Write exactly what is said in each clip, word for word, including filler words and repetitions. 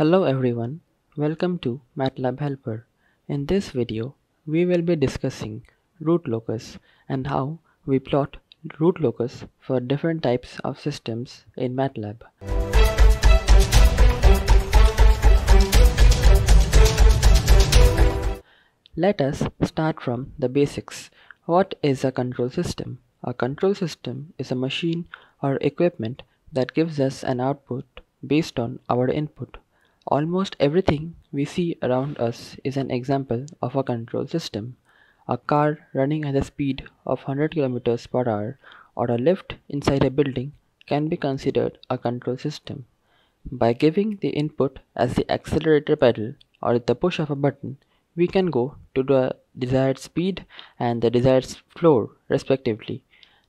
Hello everyone, welcome to MATLAB Helper. In this video, we will be discussing root locus and how we plot root locus for different types of systems in MATLAB. Let us start from the basics. What is a control system? A control system is a machine or equipment that gives us an output based on our input. Almost everything we see around us is an example of a control system. A car running at the speed of one hundred kilometers per hour or a lift inside a building can be considered a control system. By giving the input as the accelerator pedal or the push of a button, we can go to the desired speed and the desired floor respectively.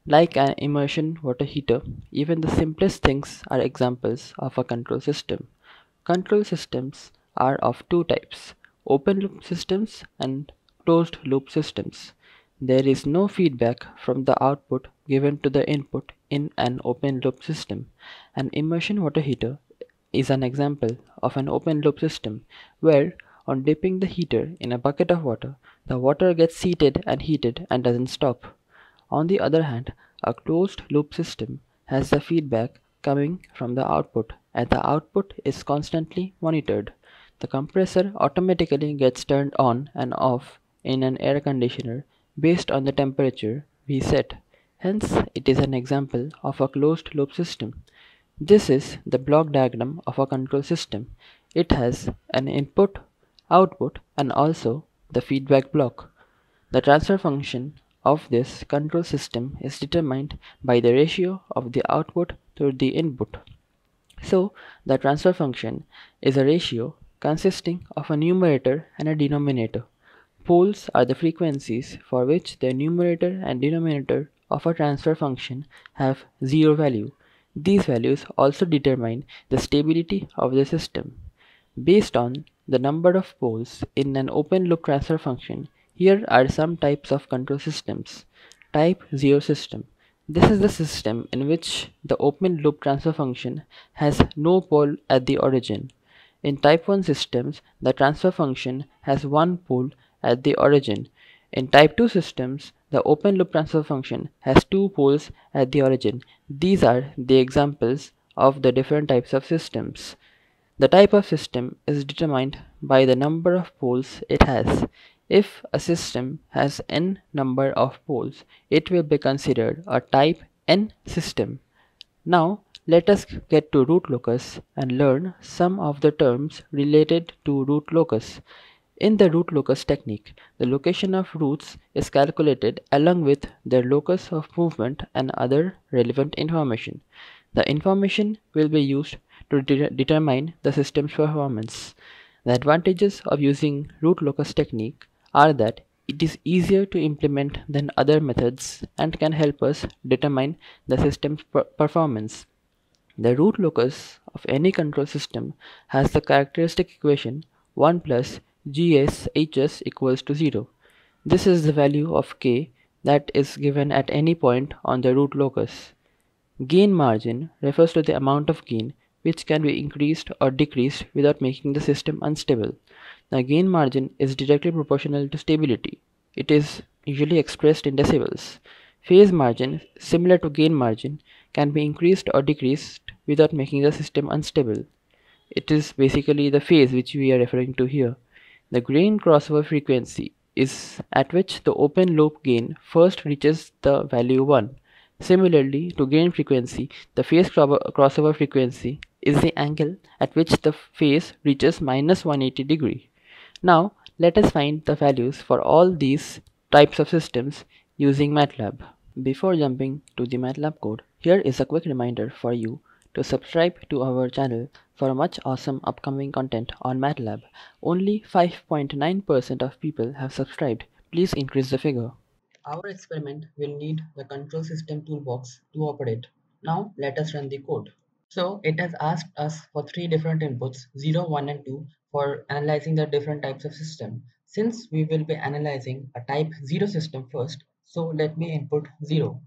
Like an immersion water heater, even the simplest things are examples of a control system. Control systems are of two types, open loop systems and closed loop systems. There is no feedback from the output given to the input in an open loop system. An immersion water heater is an example of an open loop system where on dipping the heater in a bucket of water, the water gets seated and heated and doesn't stop. On the other hand, a closed loop system has the feedback coming from the output, and the output is constantly monitored. The compressor automatically gets turned on and off in an air conditioner based on the temperature we set. Hence, it is an example of a closed loop system. This is the block diagram of a control system. It has an input, output, and also the feedback block. The transfer function of this control system is determined by the ratio of the output to the input. So, the transfer function is a ratio consisting of a numerator and a denominator. Poles are the frequencies for which the numerator and denominator of a transfer function have zero value. These values also determine the stability of the system. Based on the number of poles in an open loop transfer function, here are some types of control systems. Type zero system. This is the system in which the open loop transfer function has no pole at the origin. In type one systems, the transfer function has one pole at the origin. In type two systems, the open loop transfer function has two poles at the origin. These are the examples of the different types of systems. The type of system is determined by the number of poles it has. If a system has n number of poles, it will be considered a type n system. Now, let us get to root locus and learn some of the terms related to root locus. In the root locus technique, the location of roots is calculated along with their locus of movement and other relevant information. The information will be used to de- determine the system's performance. The advantages of using root locus technique are that it is easier to implement than other methods and can help us determine the system's per performance. The root locus of any control system has the characteristic equation one plus G S H S equals to zero. This is the value of k that is given at any point on the root locus. Gain margin refers to the amount of gain which can be increased or decreased without making the system unstable. The gain margin is directly proportional to stability. It is usually expressed in decibels. Phase margin, similar to gain margin, can be increased or decreased without making the system unstable. It is basically the phase which we are referring to here. The gain crossover frequency is at which the open loop gain first reaches the value one. Similarly to gain frequency, the phase crossover frequency is the angle at which the phase reaches minus one hundred eighty degrees. Now, let us find the values for all these types of systems using MATLAB. Before jumping to the MATLAB code, here is a quick reminder for you to subscribe to our channel for much awesome upcoming content on MATLAB. Only five point nine percent of people have subscribed. Please increase the figure. Our experiment will need the control system toolbox to operate. Now let us run the code. So it has asked us for three different inputs, zero, one and two, for analyzing the different types of system. Since we will be analyzing a type zero system first, so let me input zero.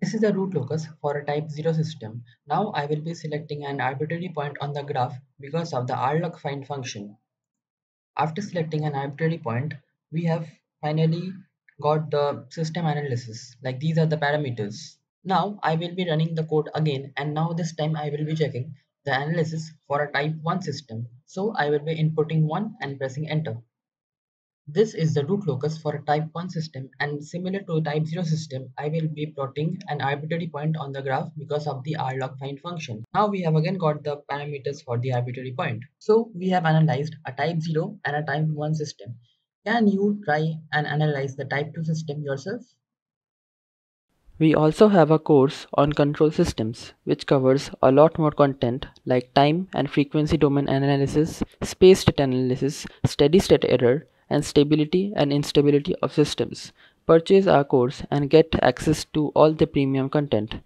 This is the root locus for a type zero system. Now I will be selecting an arbitrary point on the graph because of the rlocfind function. After selecting an arbitrary point, we have finally got the system analysis. Like, these are the parameters. Now I will be running the code again, and now this time I will be checking the analysis for a type one system. So I will be inputting one and pressing enter. This is the root locus for a type one system, and similar to a type zero system, I will be plotting an arbitrary point on the graph because of the rlocfind function. Now we have again got the parameters for the arbitrary point. So we have analyzed a type zero and a type one system. Can you try and analyze the type two system yourself? We also have a course on control systems, which covers a lot more content like time and frequency domain analysis, space state analysis, steady state error, and stability and instability of systems. Purchase our course and get access to all the premium content.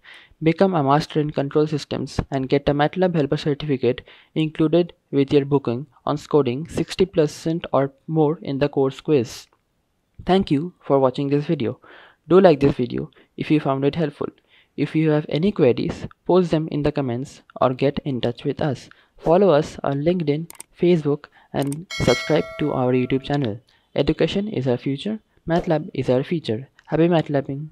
Become a master in control systems and get a MATLAB helper certificate included with your booking on scoring sixty percent or more in the course quiz. Thank you for watching this video. Do like this video if you found it helpful. If you have any queries, post them in the comments or get in touch with us. Follow us on LinkedIn, Facebook, and subscribe to our YouTube channel. Education is our future, MATLAB is our feature. Happy MATLABing!